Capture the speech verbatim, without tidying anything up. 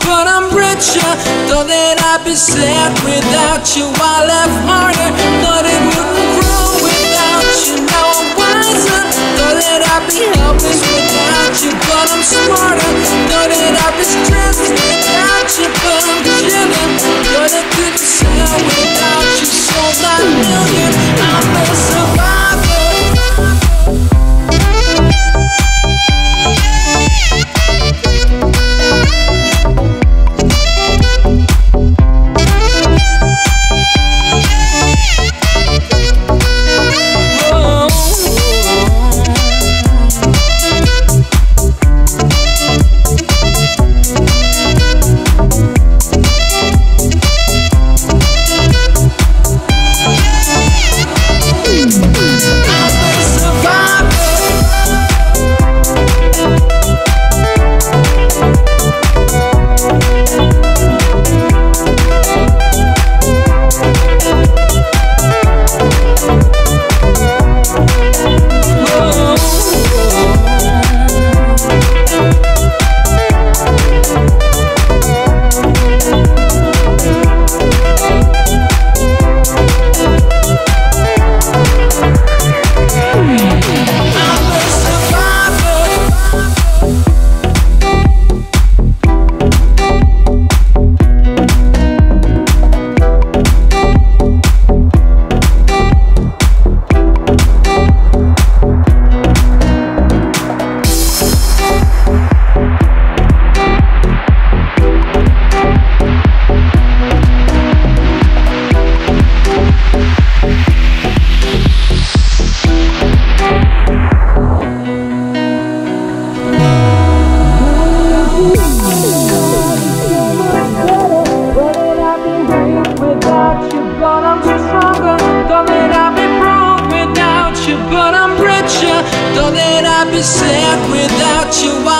But I'm richer, though that I'd be sad without you.